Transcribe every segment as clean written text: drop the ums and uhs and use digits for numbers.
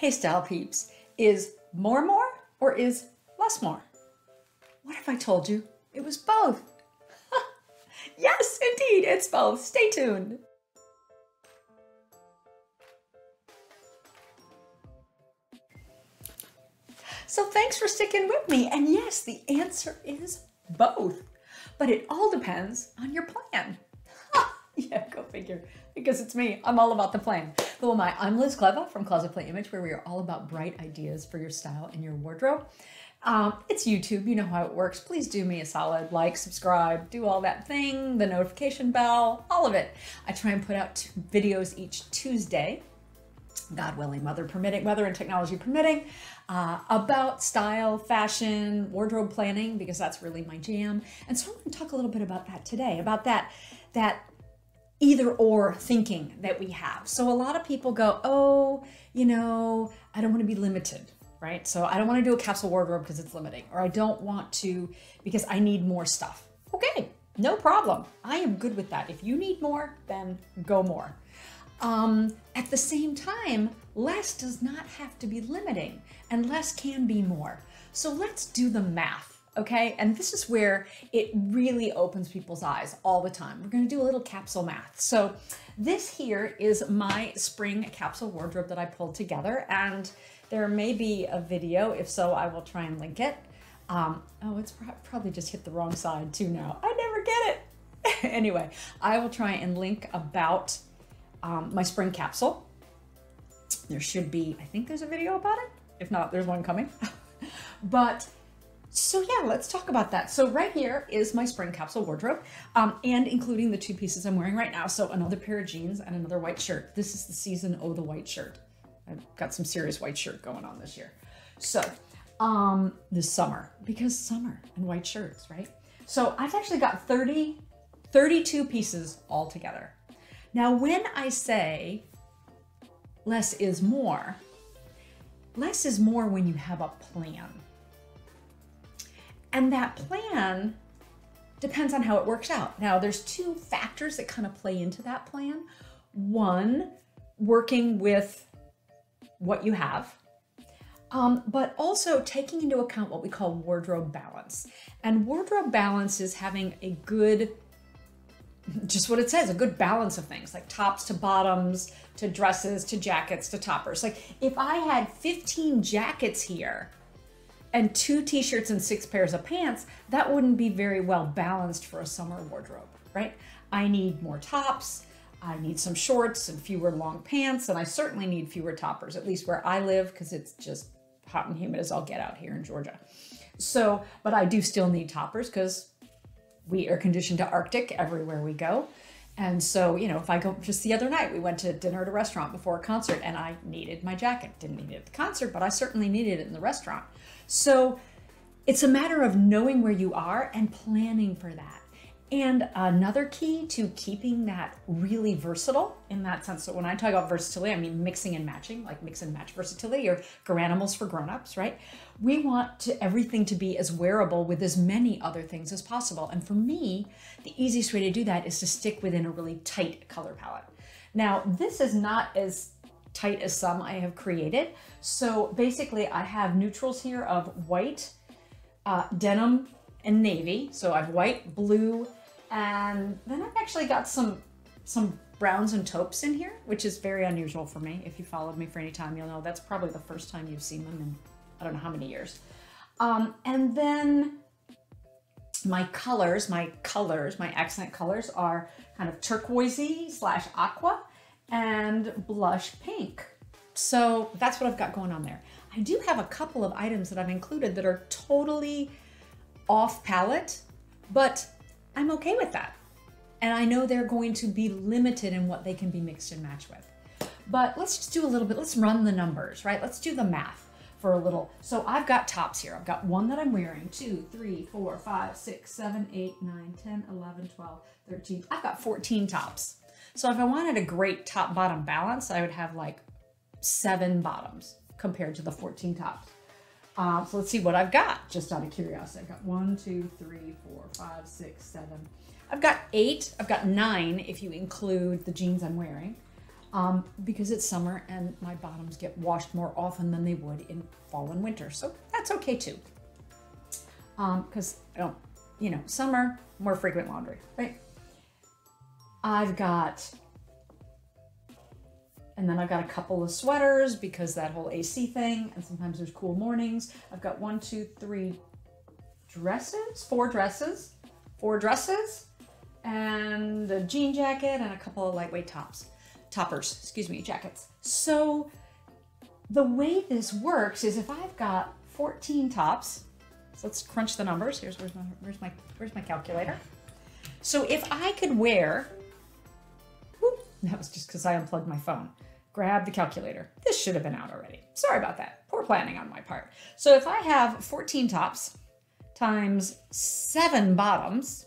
Hey style peeps, is more or is less more? What if I told you it was both? Yes, indeed, it's both. Stay tuned. So thanks for sticking with me. And yes, the answer is both, but it all depends on your plan. Yeah, go figure, because it's me. I'm all about the plan. Who am I? I'm Liz K. from Closet Play Image, where we are all about bright ideas for your style and your wardrobe. It's YouTube. You know how it works. Please do me a solid, like, subscribe, do all that thing, the notification bell, all of it. I try and put out 2 videos each Tuesday, God willing, weather and technology permitting, about style, fashion, wardrobe planning, because that's really my jam. And so I'm going to talk a little bit about that today, about that either or thinking that we have. So a lot of people go, oh, you know, I don't want to be limited, right? So I don't want to do a capsule wardrobe because it's limiting, or I don't want to because I need more stuff. Okay, no problem. I am good with that. If you need more, then go more. At the same time, less does not have to be limiting, and less can be more. So let's do the math. Okay, and this is where it really opens people's eyes all the time. We're going to do a little capsule math. So this here is my spring capsule wardrobe that I pulled together, and there may be a video. If so, I will try and link it. Oh, it's probably just hit the wrong side too now. I never get it. Anyway, I will try and link about my spring capsule. There should be, I think there's a video about it. If not, there's one coming. So yeah, let's talk about that. So right here is my spring capsule wardrobe, and including the 2 pieces I'm wearing right now. So another pair of jeans and another white shirt. This is the season of the white shirt. I've got some serious white shirt going on this year. So this summer, because summer and white shirts, right? So I've actually got 32 pieces all together. Now, when I say less is more when you have a plan. And that plan depends on how it works out. Now, there's 2 factors that kind of play into that plan. One, working with what you have, but also taking into account what we call wardrobe balance. And wardrobe balance is having a good, just what it says, a good balance of things, like tops to bottoms, to dresses, to jackets, to toppers. Like if I had 15 jackets here, and 2 t-shirts and 6 pairs of pants, that wouldn't be very well balanced for a summer wardrobe, right? I need more tops, I need some shorts and fewer long pants, and I certainly need fewer toppers, at least where I live, because it's just hot and humid as all get out here in Georgia. So, but I do still need toppers because we are conditioned to Arctic everywhere we go. And so, you know, if I go, just the other night, we went to dinner at a restaurant before a concert and I needed my jacket. Didn't need it at the concert, but I certainly needed it in the restaurant. So it's a matter of knowing where you are and planning for that. And another key to keeping that really versatile in that sense. So when I talk about versatility, I mean mixing and matching, like mix and match versatility or Garanimals for grown-ups, right? We want everything to be as wearable with as many other things as possible. And for me, the easiest way to do that is to stick within a really tight color palette. Now, this is not as tight as some I have created. So basically I have neutrals here of white, denim, and navy. So I have white, blue, and then I've actually got some browns and taupes in here, which is very unusual for me. If you followed me for any time, you'll know that's probably the first time you've seen them in I don't know how many years. And then my accent colors are kind of turquoisey / aqua and blush pink. So that's what I've got going on there. I do have a couple of items that I've included that are totally off palette, but I'm okay with that. And I know they're going to be limited in what they can be mixed and matched with. But let's just do a little bit, let's run the numbers, right? Let's do the math for a little. So I've got tops here. I've got 1 that I'm wearing, 2, 3, 4, 5, 6, 7, 8, 9, 10, 11, 12, 13. I've got 14 tops. So if I wanted a great top bottom balance, I would have like 7 bottoms compared to the 14 tops. So let's see what I've got, just out of curiosity. I've got 1, 2, 3, 4, 5, 6, 7. I've got 8. I've got 9 if you include the jeans I'm wearing. because it's summer and my bottoms get washed more often than they would in fall and winter. So that's okay too. Because I don't, you know, summer, more frequent laundry, right? I've got, and then I've got a couple of sweaters because that whole AC thing, and sometimes there's cool mornings. I've got 4 dresses, and a jean jacket and a couple of lightweight jackets. So the way this works is if I've got 14 tops, so let's crunch the numbers. Here's where's my calculator. So if I could wear, whoop, that was just because I unplugged my phone. Grab the calculator. This should have been out already. Sorry about that. Poor planning on my part. So if I have 14 tops times 7 bottoms,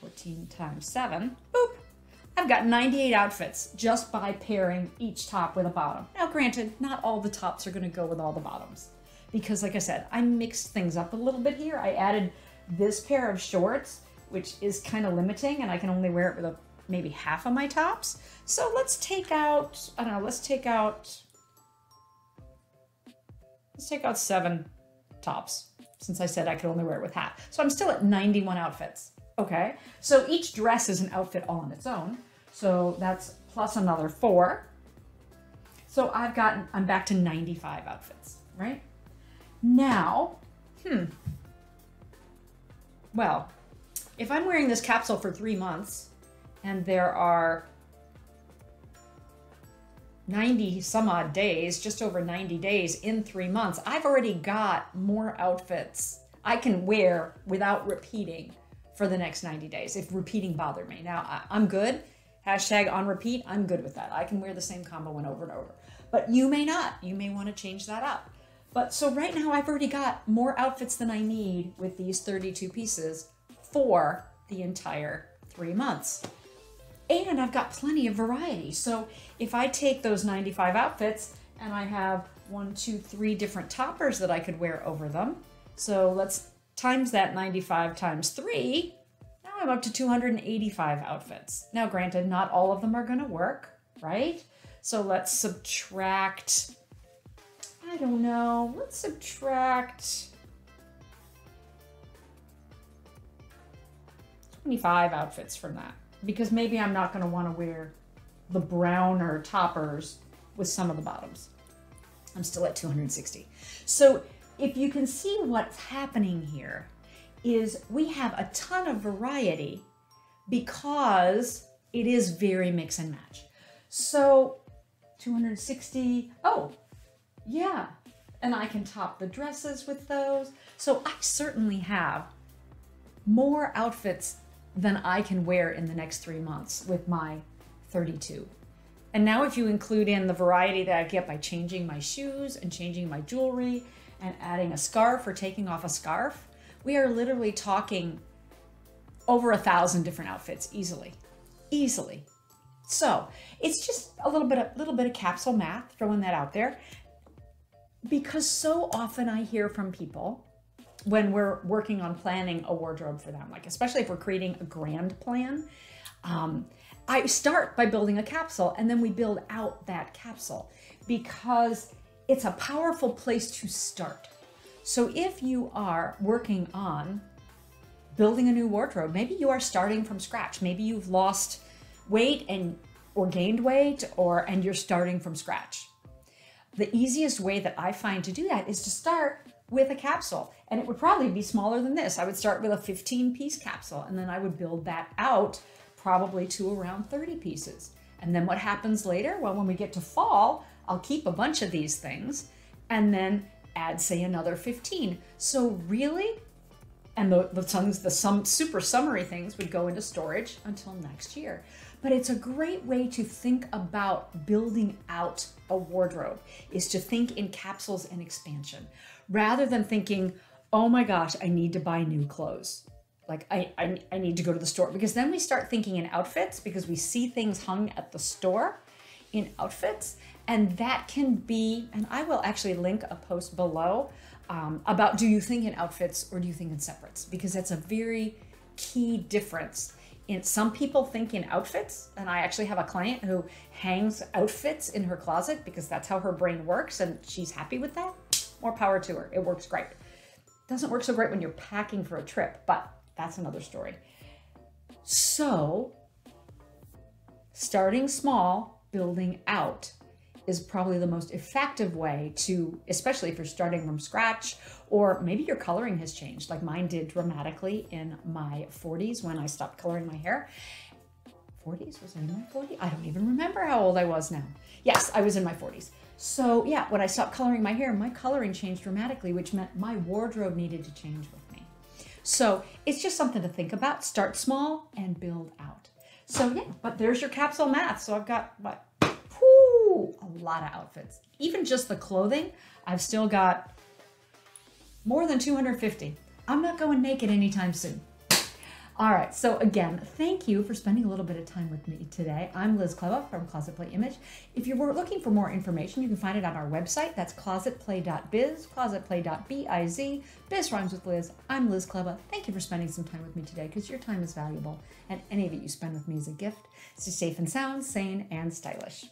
14 times 7, boop, I've got 98 outfits just by pairing each top with a bottom. Now granted, not all the tops are going to go with all the bottoms, because like I said, I mixed things up a little bit here. I added this pair of shorts, which is kind of limiting, and I can only wear it with maybe half of my tops. So let's take out, I don't know, let's take out 7 tops, since I said I could only wear it with half. So I'm still at 91 outfits, okay? So each dress is an outfit all on its own. So that's plus another 4. So I've gotten, I'm back to 95 outfits, right? Now, well, if I'm wearing this capsule for 3 months and there are 90 some odd days, just over 90 days in 3 months, I've already got more outfits I can wear without repeating for the next 90 days, if repeating bothered me. Now, I'm good. Hashtag on repeat, I'm good with that. I can wear the same combo one over and over, but you may not. You may want to change that up. But so right now I've already got more outfits than I need with these 32 pieces for the entire 3 months. And I've got plenty of variety. So if I take those 95 outfits and I have 1, 2, 3 different toppers that I could wear over them. So let's times that 95 times 3. Now I'm up to 285 outfits. Now granted, not all of them are gonna work, right? So let's subtract, I don't know, let's subtract 25 outfits from that, because maybe I'm not gonna wanna wear the browner toppers with some of the bottoms. I'm still at 260. So if you can see what's happening here is we have a ton of variety because it is very mix and match. So 260, oh, yeah, and I can top the dresses with those. So I certainly have more outfits than I can wear in the next 3 months with my 32. And now if you include in the variety that I get by changing my shoes and changing my jewelry and adding a scarf or taking off a scarf, we are literally talking over 1,000 different outfits easily. So it's just a little bit of capsule math, throwing that out there. Because so often I hear from people when we're working on planning a wardrobe for them, like especially if we're creating a grand plan, I start by building a capsule and then we build out that capsule because it's a powerful place to start. So if you are working on building a new wardrobe, maybe you are starting from scratch. Maybe you've lost weight or gained weight and you're starting from scratch. The easiest way that I find to do that is to start with a capsule, and it would probably be smaller than this. I would start with a 15-piece capsule, and then I would build that out probably to around 30 pieces. And then what happens later? Well, when we get to fall, I'll keep a bunch of these things and then add, say, another 15. So really, and some super summery things would go into storage until next year. But it's a great way to think about building out a wardrobe, is to think in capsules and expansion, rather than thinking, oh my gosh, I need to buy new clothes. Like I need to go to the store, because then we start thinking in outfits because we see things hung at the store in outfits. And that can be, and I will actually link a post below about do you think in outfits or do you think in separates? Because that's a very key difference some people think in outfits, and I actually have a client who hangs outfits in her closet because that's how her brain works and she's happy with that. More power to her, it works great. Doesn't work so great when you're packing for a trip, but that's another story. So starting small, building out is probably the most effective way to, especially if you're starting from scratch, or maybe your coloring has changed, like mine did dramatically in my 40s when I stopped coloring my hair. 40s? Was I in my 40s? I don't even remember how old I was now. Yes, I was in my 40s. So yeah, when I stopped coloring my hair, my coloring changed dramatically, which meant my wardrobe needed to change with me. So it's just something to think about. Start small and build out. So yeah, but there's your capsule math. So I've got, what? Ooh, a lot of outfits. Even just the clothing, I've still got more than 250. I'm not going naked anytime soon. All right, so again, thank you for spending a little bit of time with me today. I'm Liz Kleba from Closet Play Image. If you were looking for more information, you can find it on our website. That's closetplay.biz, closetplay.biz. Biz rhymes with Liz. I'm Liz Kleba. Thank you for spending some time with me today, because your time is valuable, and any of it you spend with me is a gift. Stay safe and sound, sane, and stylish.